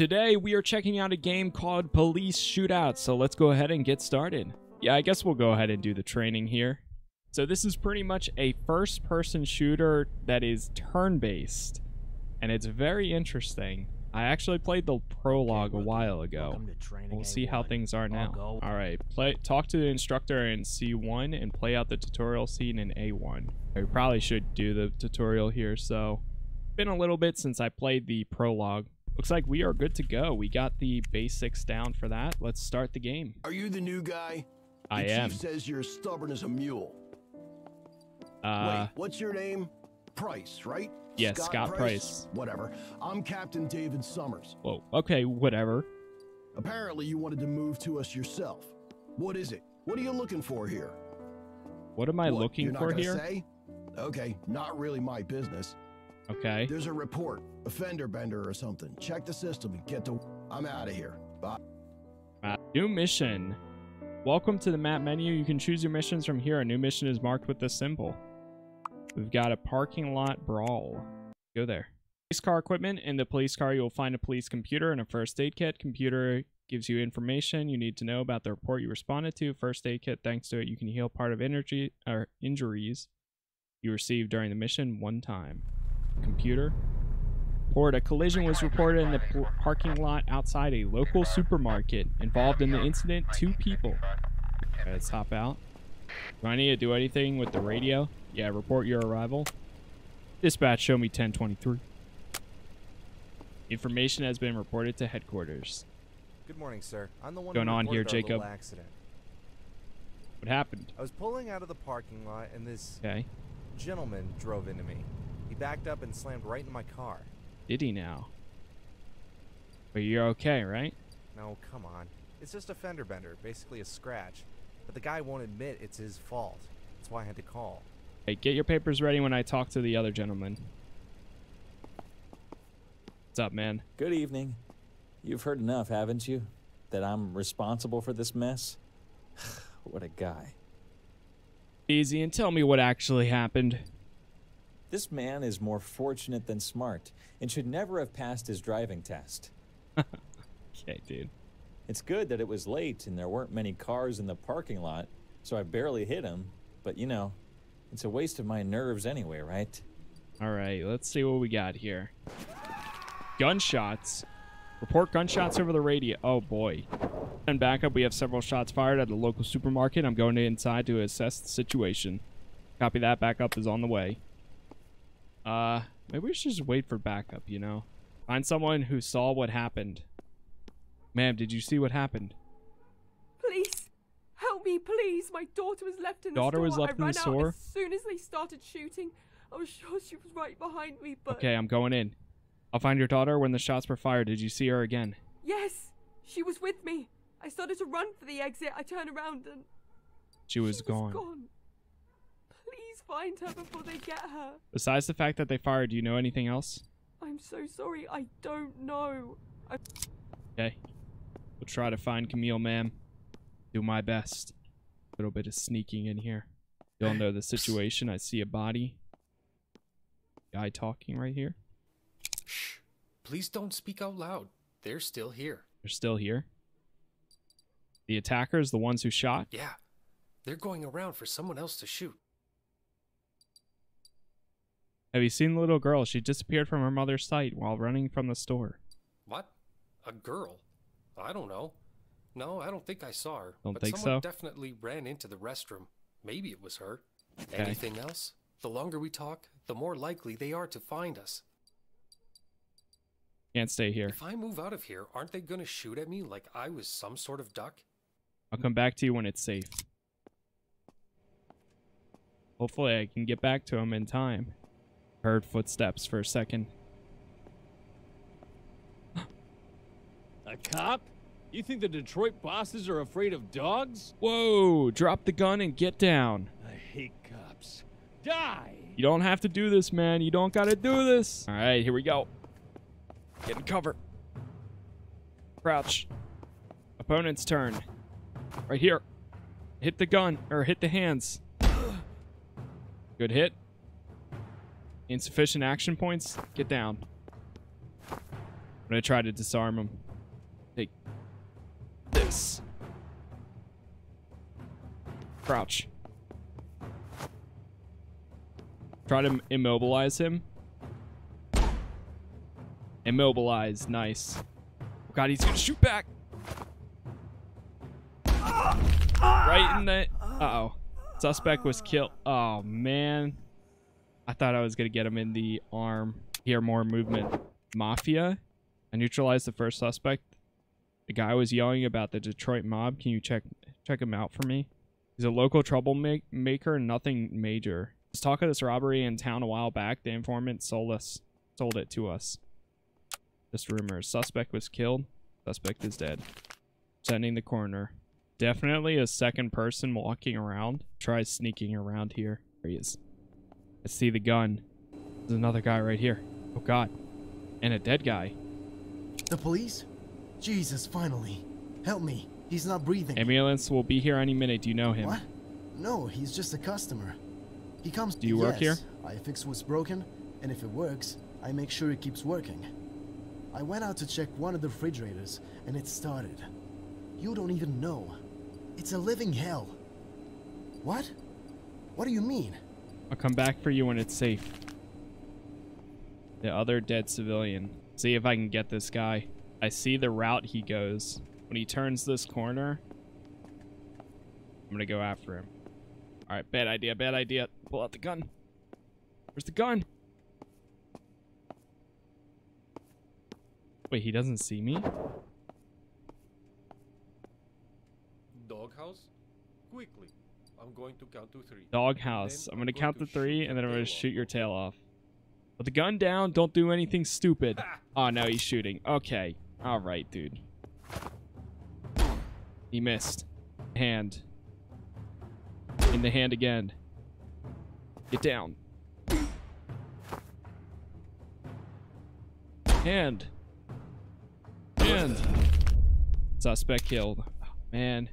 Today we are checking out a game called Police Shootout, so let's go ahead and get started. Yeah, I guess we'll go ahead and do the training here. So this is pretty much a first-person shooter that is turn-based, and it's very interesting. I actually played the prologue a while ago. We'll see how things are now. All right, talk to the instructor in C1 and play out the tutorial scene in A1. We probably should do the tutorial here, so it's been a little bit since I played the prologue. Looks like we are good to go. We got the basics down for that. Let's start the game. Are you the new guy? I am. The chief says you're stubborn as a mule. Wait, what's your name? Price, right? Yes, Scott Price. Whatever. I'm Captain David Summers. Whoa, okay, whatever. Apparently you wanted to move to us yourself. What is it? What are you looking for here? What am I looking for here? Say? Okay, not really my business. Okay. There's a report, a fender bender or something. Check the system and get to... I'm out of here. Bye. New mission. Welcome to the map menu. You can choose your missions from here. A new mission is marked with this symbol. We've got a parking lot brawl. Go there. Police car equipment. In the police car, you'll find a police computer and a first aid kit. Computer gives you information you need to know about the report you responded to. First aid kit. Thanks to it, you can heal part of injuries you received during the mission one time. Computer. Report. A collision was reported in the parking lot outside a local supermarket. Involved in the incident, 2 people. Okay, let's hop out. Do I need to do anything with the radio? Yeah, report your arrival. Dispatch, show me 1023. Information has been reported to headquarters. Good morning, sir. I'm the one going on here, Jacob. Accident. What happened? I was pulling out of the parking lot and this gentleman drove into me. He backed up and slammed right into my car. Did he now? But you're okay, right? No, come on. It's just a fender bender, basically a scratch. But the guy won't admit it's his fault. That's why I had to call. Hey, get your papers ready when I talk to the other gentleman. What's up, man? Good evening. You've heard enough, haven't you? That I'm responsible for this mess? What a guy. Easy, and tell me what actually happened. This man is more fortunate than smart and should never have passed his driving test. Okay, dude. It's good that it was late and there weren't many cars in the parking lot, so I barely hit him, but you know, it's a waste of my nerves anyway, right? All right, let's see what we got here. Gunshots. Report gunshots over the radio. Oh, boy. And back up, we have several shots fired at the local supermarket. I'm going inside to assess the situation. Copy that. Backup is on the way. Maybe we should just wait for backup, you know? Find someone who saw what happened. Ma'am, did you see what happened? Please, help me, please. My daughter was left in the store. As soon as they started shooting, I was sure she was right behind me, but... Okay, I'm going in. I'll find your daughter when the shots were fired. Did you see her again? Yes, she was with me. I started to run for the exit. I turned around and... She was gone. Please find her before they get her. Besides the fact that they fired, do you know anything else? I'm so sorry. I don't know. Okay. We'll try to find Camille, ma'am. Do my best. A little bit of sneaking in here. Y'all know the situation. I see a body. Guy talking right here. Shh. Please don't speak out loud. They're still here. They're still here? The attackers, the ones who shot? Yeah. They're going around for someone else to shoot. Have you seen the little girl? She disappeared from her mother's sight while running from the store. What? A girl? I don't know. No, I don't think I saw her. Don't think so? But someone definitely ran into the restroom. Maybe it was her. Okay. Anything else? The longer we talk, the more likely they are to find us. Can't stay here. If I move out of here, aren't they going to shoot at me like I was some sort of duck? I'll come back to you when it's safe. Hopefully I can get back to him in time. Heard footsteps for a second. A cop? You think the Detroit bosses are afraid of dogs? Whoa, drop the gun and get down. I hate cops. Die! You don't have to do this, man. You don't gotta do this. All right, here we go. Get in cover. Crouch. Opponent's turn. Right here. Hit the gun, or hit the hands. Good hit. Insufficient action points. Get down. gonna try to disarm him. Take this. Crouch. Try to immobilize him. Immobilize, nice. Oh God, he's gonna shoot back. Right in the. Uh oh. Suspect was killed. Oh man. I thought I was gonna get him in the arm. Hear more movement. Mafia. I neutralized the first suspect. The guy was yelling about the Detroit mob. Can you check him out for me? He's a local troublemaker, nothing major. Let's talk of this robbery in town a while back. The informant sold it to us. This rumor. Suspect was killed. Suspect is dead. Sending the coroner. Definitely a second person walking around. Try sneaking around here. There he is. I see the gun. There's another guy right here. Oh God. And a dead guy. The police? Jesus, finally. Help me. He's not breathing. Ambulance will be here any minute. Do you know him? What? No, he's just a customer. He comes. Do you work here? I fix what's broken, and if it works, I make sure it keeps working. I went out to check one of the refrigerators, and it started. You don't even know. It's a living hell. What? What do you mean? I'll come back for you when it's safe. The other dead civilian. See if I can get this guy. I see the route he goes. When he turns this corner, I'm gonna go after him. All right, bad idea, bad idea. Pull out the gun. Where's the gun? Wait, he doesn't see me? Doghouse? Quickly. I'm going to count to three. Doghouse. I'm gonna count to three and then I'm gonna shoot your tail off. Put the gun down. Don't do anything stupid. Oh, no, he's shooting. Okay. All right, dude. He missed. Hand. In the hand again. Get down. Hand. Hand. Suspect killed. Oh, man.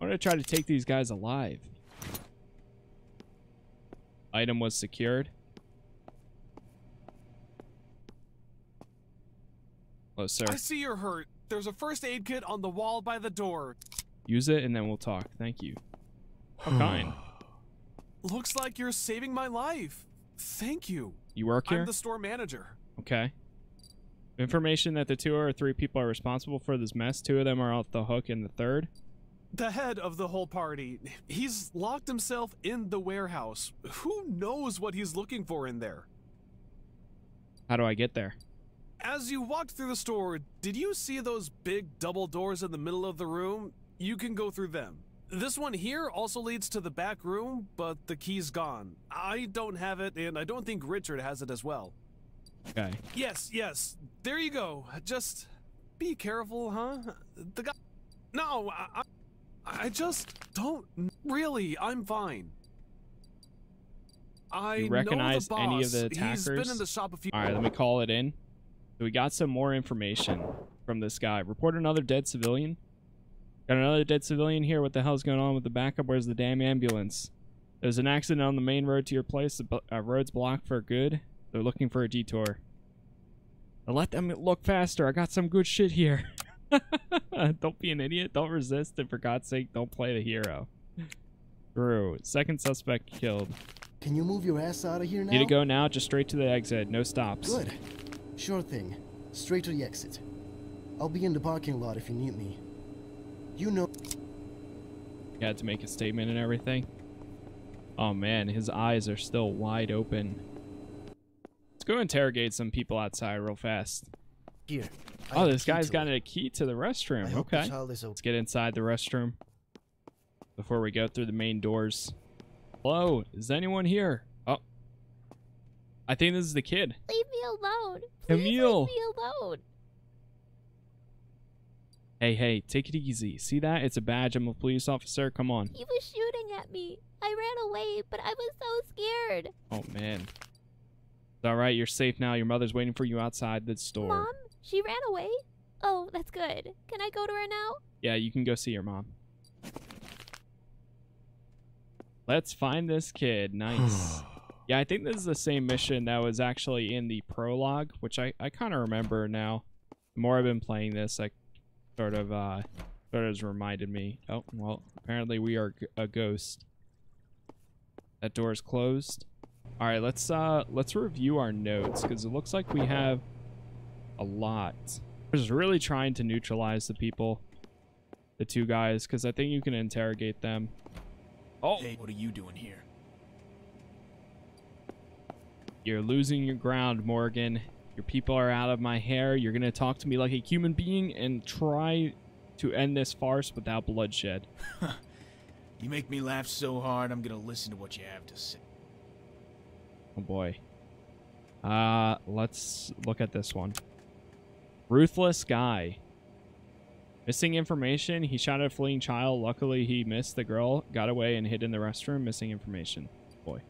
I'm gonna try to take these guys alive. Item was secured. Hello, sir. I see you're hurt. There's a first aid kit on the wall by the door. Use it and then we'll talk. Thank you. How kind. Looks like you're saving my life. Thank you. You work here? I'm the store manager. Okay. Information that the two or three people are responsible for this mess. Two of them are off the hook and the third? The head of the whole party. He's locked himself in the warehouse. Who knows what he's looking for in there? How do I get there? As you walked through the store, did you see those big double doors in the middle of the room? You can go through them. This one here also leads to the back room, but the key's gone. I don't have it, and I don't think Richard has it as well. Okay. Yes, yes. There you go. Just be careful, huh? The guy... No, I just don't... Really, I'm fine. I recognize know the boss. Any of the attackers? He's been in the shop a few... All right, let me call it in. So we got some more information from this guy. Report another dead civilian. Got another dead civilian here. What the hell's going on with the backup? Where's the damn ambulance? There's an accident on the main road to your place. The road's blocked for good. They're looking for a detour. Now let them look faster. I got some good shit here. Don't be an idiot. Don't resist. And for God's sake, don't play the hero. Drew. Second suspect killed. Can you move your ass out of here now? Need to go now. Just straight to the exit. No stops. Good. Sure thing. Straight to the exit. I'll be in the parking lot if you need me. You know. He had to make a statement and everything. Oh man, his eyes are still wide open. Let's go interrogate some people outside real fast. Here. Oh, this guy's got a key to the restroom. Okay. Let's get inside the restroom before we go through the main doors. Hello, is anyone here? Oh, I think this is the kid. Leave me alone. Camille. Please leave me alone. Hey, hey, take it easy. See that? It's a badge. I'm a police officer. Come on. He was shooting at me. I ran away, but I was so scared. Oh, man. It's all right. You're safe now. Your mother's waiting for you outside the store. Mom? She ran away? Oh, that's good. Can I go to her now? Yeah, you can go see your mom. Let's find this kid. Nice. Yeah, I think this is the same mission that was actually in the prologue, which I kind of remember now. the more I've been playing this, I sort of reminded me. Oh, well, apparently we are a ghost. That door is closed. All right, let's review our notes, because it looks like we have a lot. We're just really trying to neutralize the people, the two guys, because I think you can interrogate them. Oh, hey, what are you doing here? You're losing your ground, Morgan. Your people are out of my hair. You're gonna talk to me like a human being and try to end this farce without bloodshed. You make me laugh so hard, I'm gonna listen to what you have to say. Oh boy. Let's look at this one. Ruthless guy. Missing information. He shot at a fleeing child. Luckily, he missed the girl, got away, and hid in the restroom. Missing information. Boy.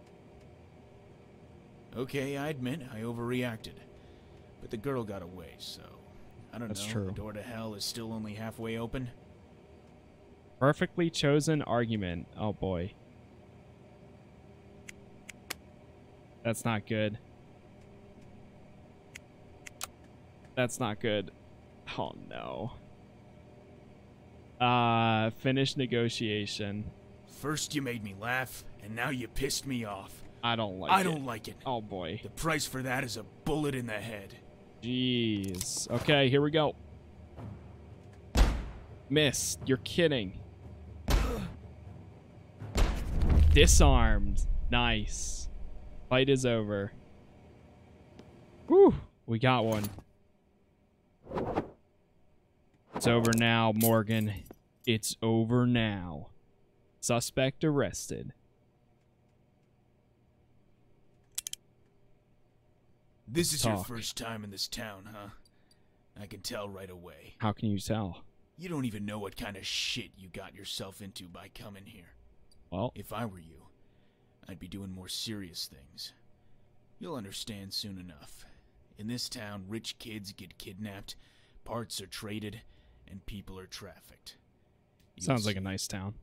Okay, I admit I overreacted. But the girl got away, so I don't know. That's true. The door to hell is still only halfway open. Perfectly chosen argument. Oh boy. That's not good. That's not good. Oh no. Finished negotiation. First you made me laugh, and now you pissed me off. I don't like it. Oh boy. The price for that is a bullet in the head. Jeez. Okay, here we go. Missed. You're kidding. Disarmed. Nice. Fight is over. Whew. We got one. It's over now, Morgan. It's over now. Suspect arrested. This is your first time in this town, huh? I can tell right away. How can you tell? You don't even know what kind of shit you got yourself into by coming here. Well, if I were you, I'd be doing more serious things. You'll understand soon enough. In this town, rich kids get kidnapped, parts are traded, and people are trafficked. Sounds like a nice town.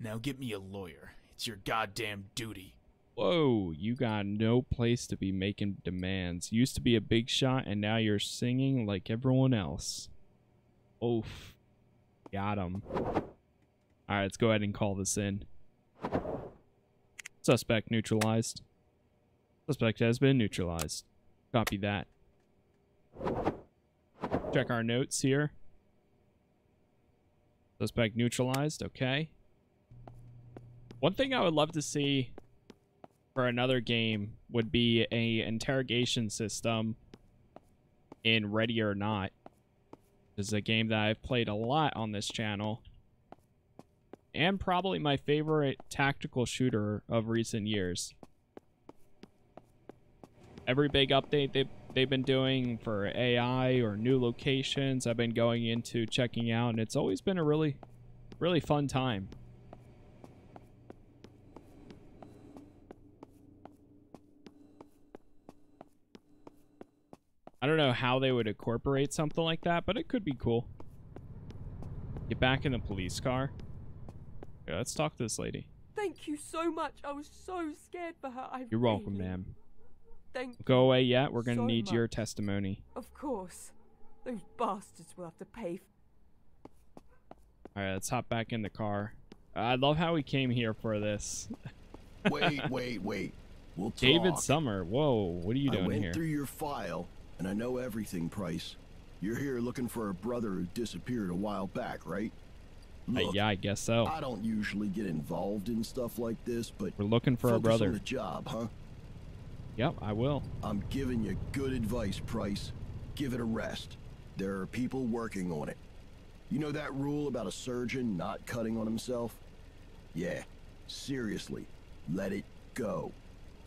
Now get me a lawyer. It's your goddamn duty. Whoa, you got no place to be making demands. Used to be a big shot, and now you're singing like everyone else. Oof. Got him. Alright, let's go ahead and call this in. Suspect neutralized. Suspect has been neutralized. Copy that. Check our notes here. Suspect neutralized. Okay. One thing I would love to see for another game would be an interrogation system in Ready or Not. This is a game that I've played a lot on this channel, and probably my favorite tactical shooter of recent years. Every big update they've been doing for AI or new locations, I've been going into checking out, and it's always been a really, really fun time. I don't know how they would incorporate something like that, but it could be cool. Get back in the police car. Yeah, let's talk to this lady. Thank you so much. I was so scared for her. You're welcome, ma'am. Go away yet. We're going to need your testimony. Of course. Those bastards will have to pay. All right, let's hop back in the car. I love how we came here for this. wait. We'll talk. David Summers. Whoa, what are you doing here? I went through your file. And I know everything, Price. You're here looking for a brother who disappeared a while back, right? Look, yeah, I guess so. I don't usually get involved in stuff like this, but we're looking for a brother. On the job, huh? Yep, I will. I'm giving you good advice, Price. Give it a rest. There are people working on it. You know that rule about a surgeon not cutting on himself? Yeah, seriously, let it go.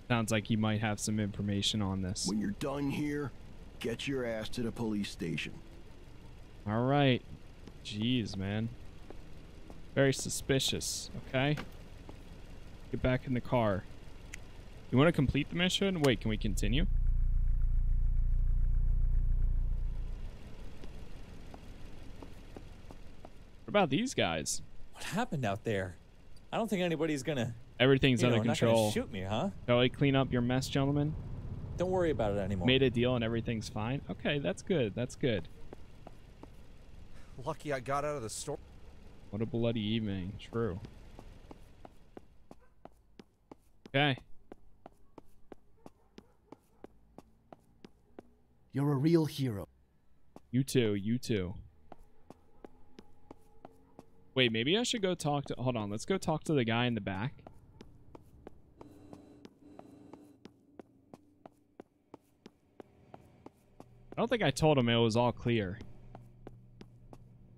Sounds like you might have some information on this. When you're done here, get your ass to the police station. All right. Jeez, man. Very suspicious. Okay. Get back in the car. You want to complete the mission? Wait, can we continue? What about these guys? What happened out there? I don't think anybody's gonna... Everything's under control. Shoot me, huh? Shall I clean up your mess, gentlemen? Don't worry about it anymore. Made a deal and everything's fine. Okay, that's good. That's good. Lucky I got out of the store. What a bloody evening. True. Okay. You're a real hero. You too. You too. Wait, maybe I should go talk to... Hold on. Let's go talk to the guy in the back. I don't think I told him it was all clear.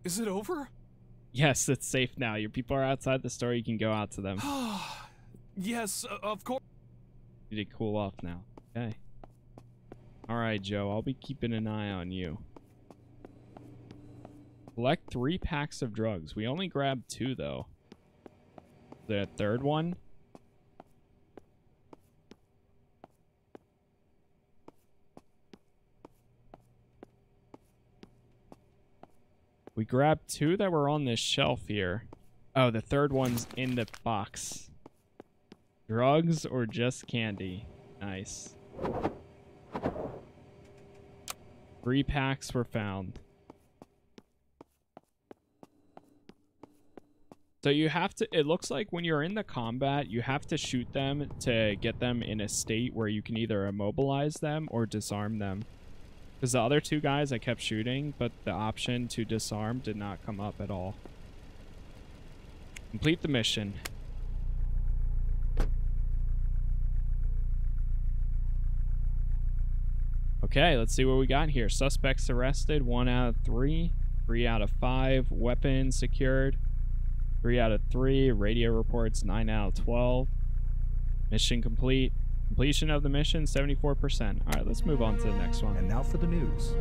Is it over? Yes, it's safe now. Your people are outside the store. You can go out to them. Yes, of course. You did cool off now. Okay. All right, Joe. I'll be keeping an eye on you. Collect 3 packs of drugs. We only grabbed 2, though. The third one? We grabbed 2 that were on this shelf here. Oh, the third one's in the box. Drugs or just candy? Nice. 3 packs were found. So you have to, it looks like when you're in the combat, you have to shoot them to get them in a state where you can either immobilize them or disarm them. Because the other 2 guys I kept shooting, but the option to disarm did not come up at all. Complete the mission. Okay, let's see what we got here. Suspects arrested, 1 out of 3, 3 out of 5, weapons secured, 3 out of 3, radio reports, 9 out of 12. Mission complete. Completion of the mission, 74%. All right, let's move on to the next one. And now for the news.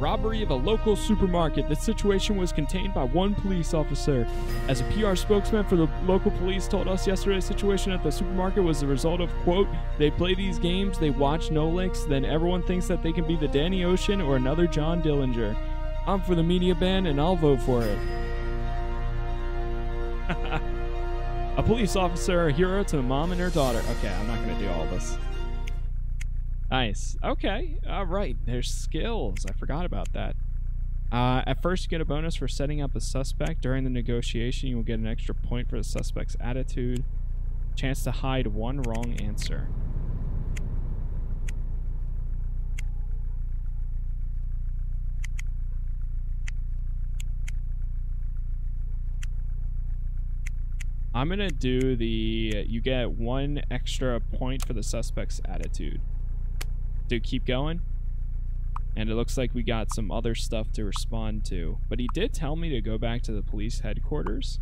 Robbery of a local supermarket. The situation was contained by 1 police officer. As a PR spokesman for the local police told us yesterday, the situation at the supermarket was the result of, quote, they play these games, they watch Nolix, then everyone thinks that they can be the Danny Ocean or another John Dillinger. I'm for the media ban and I'll vote for it. A police officer, a hero to the mom and her daughter. Okay, I'm not gonna do all this. Nice. Okay. All right. There's skills. I forgot about that. At first, you get a bonus for setting up a suspect. During the negotiation, you will get an extra point for the suspect's attitude. Chance to hide 1 wrong answer. I'm going to do the... You get 1 extra point for the suspect's attitude. Dude, keep going. And it looks like we got some other stuff to respond to. But he did tell me to go back to the police headquarters.